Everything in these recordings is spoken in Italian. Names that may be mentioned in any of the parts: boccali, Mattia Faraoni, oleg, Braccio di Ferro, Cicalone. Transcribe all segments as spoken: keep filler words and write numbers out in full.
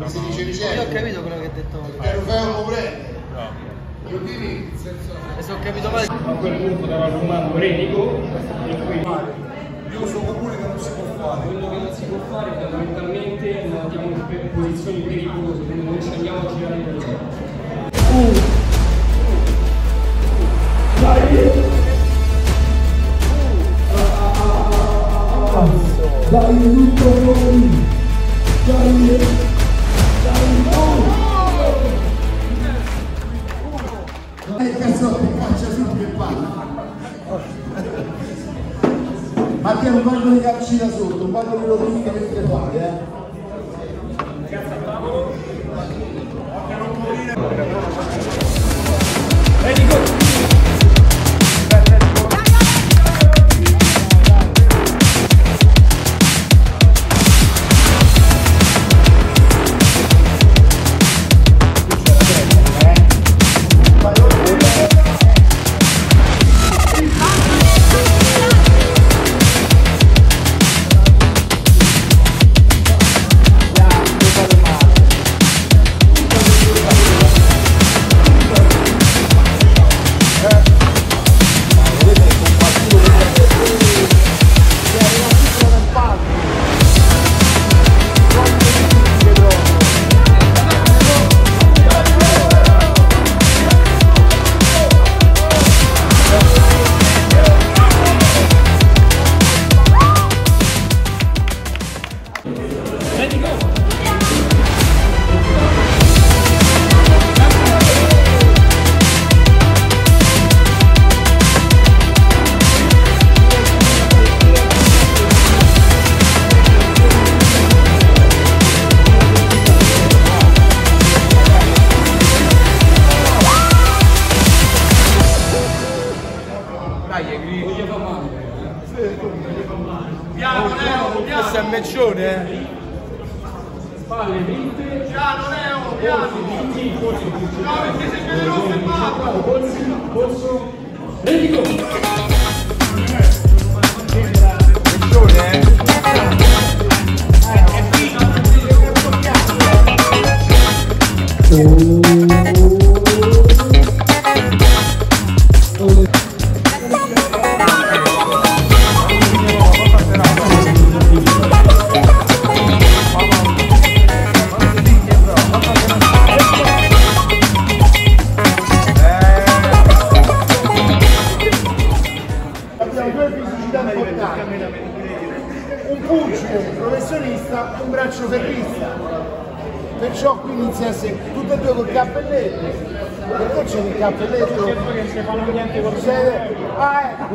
come si dice ricetta. Io ho capito quello che hai detto. Perché lo fai un prendere. Io dimmi, e se ho capito male. A quel punto dava il comando retico e quindi io sono comune che non si può fare. Quello che non si può fare fondamentalmente andiamo in posizioni pericolose, quindi non ci andiamo a girare per loro. Dai tutto noi! Dai! Dai! Dai! Dai cazzotti, caccia subito il palo! Mattia, non parlo di calci da sotto, non parlo di logica mentre fate, eh! Ragazzi, al tavolo! Occhio a non morire! Meccione spalle vinte piano Leo piano vinti corso no perché se vede rosso e fatto corso corso medico Meccione eh è finito un braccio ferrista, perciò qui inizia a essere tutte e due col cappelletto, perché c'è il cappelletto? Che se fanno niente con sede. Ah ecco!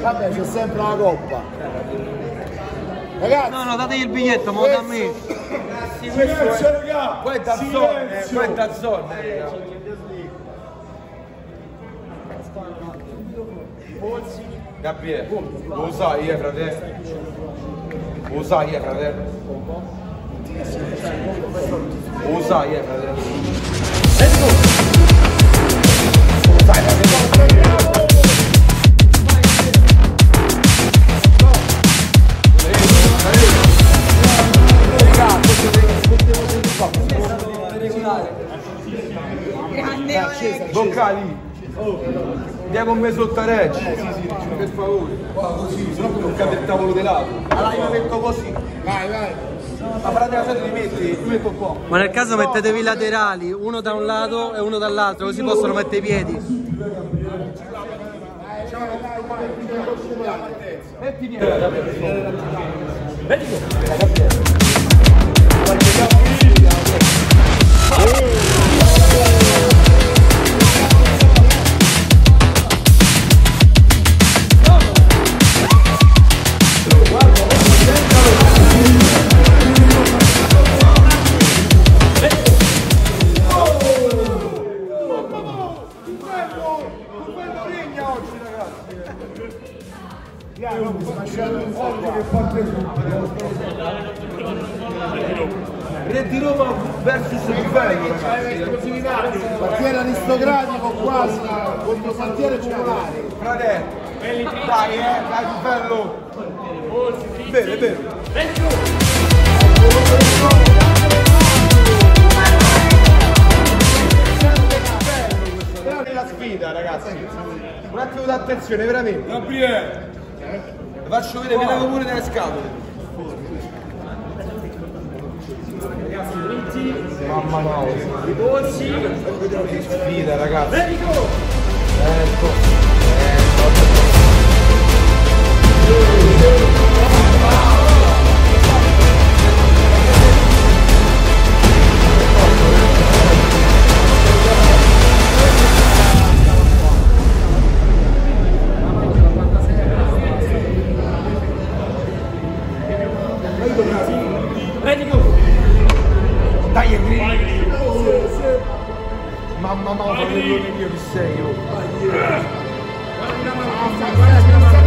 Vabbè c'è sempre la coppa. Ragazzi! No, no, dategli il biglietto, ma da me! Silenzio raga! Qua è da zone, qua è da zone! Gabriele, lo sai io fratello? Lo sai, eh, fratello? Lo sai, eh, fratello? Lo sai, fratello? Grande Oleg! Boccali! Andiamo me sotto a Reggio! Per favore! Così, sennò non cade il tavolo di lato! Allora io metto così! Vai, vai! Ma parlate la solito li metti, tu metto qua! Ma nel caso mettetevi i laterali, uno da un lato e uno dall'altro, così possono mettere i piedi! Metti i piedi! Metti i Re di Roma versus il Veneto, quartiere aristocratico quasi contro il quartiere popolare. Fratello, dai, eh, dai, bello. Bene, bene. un attimo d'attenzione, veramente. Gabriele, vi faccio vedere meno comune delle scatole. Mamma mia, i polsi. Che sfida, ragazzi. Ecco. Dai, Enrico! Mamma mia, che io che sei io! Guarda la mano, guarda la mano!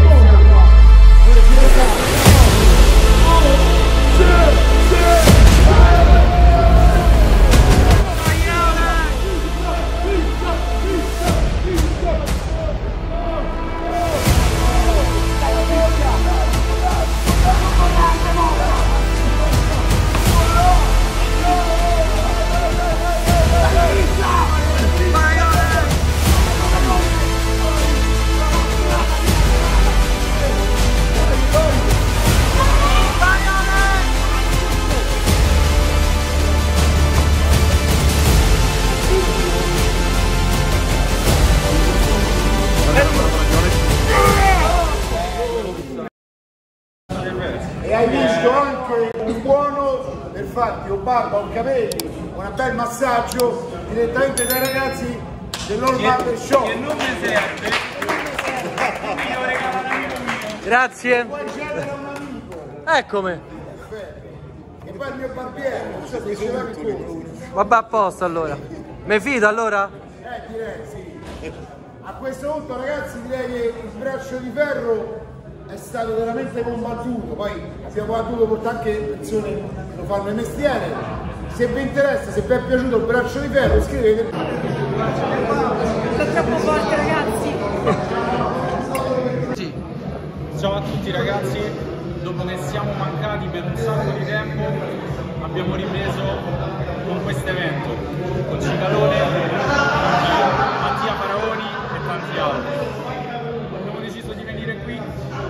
Hai visto anche un buono per farti un barba, un capelli, un bel massaggio direttamente dai ragazzi dell'All Barber Shop. Che non mi serve, io regalo un amico mio. Grazie. E puoi cedere a un amico. Eccomi. Perfetto. E poi il mio barbiere, non so se ce l'ha il tuo. Vabbè, a posto allora. Mi fido allora? Eh, direi sì. A questo punto ragazzi direi che il braccio di ferro è stato veramente combattuto, poi abbiamo battuto con tante persone che lo fanno il mestiere. Se vi interessa, se vi è piaciuto il braccio di ferro, iscrivetevi. Sono troppo forte ragazzi. Sì. Ciao a tutti ragazzi, dopo che siamo mancati per un sacco di tempo abbiamo ripreso con questo evento, con Cicalone, Mattia Faraoni e tanti altri.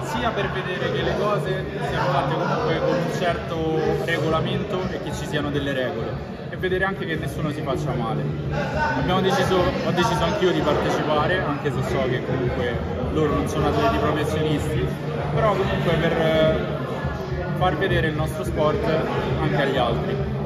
Sia per vedere che le cose siano fatte comunque con un certo regolamento e che ci siano delle regole e vedere anche che nessuno si faccia male. Abbiamo deciso, ho deciso anch'io di partecipare, anche se so che comunque loro non sono atleti professionisti, però comunque per far vedere il nostro sport anche agli altri.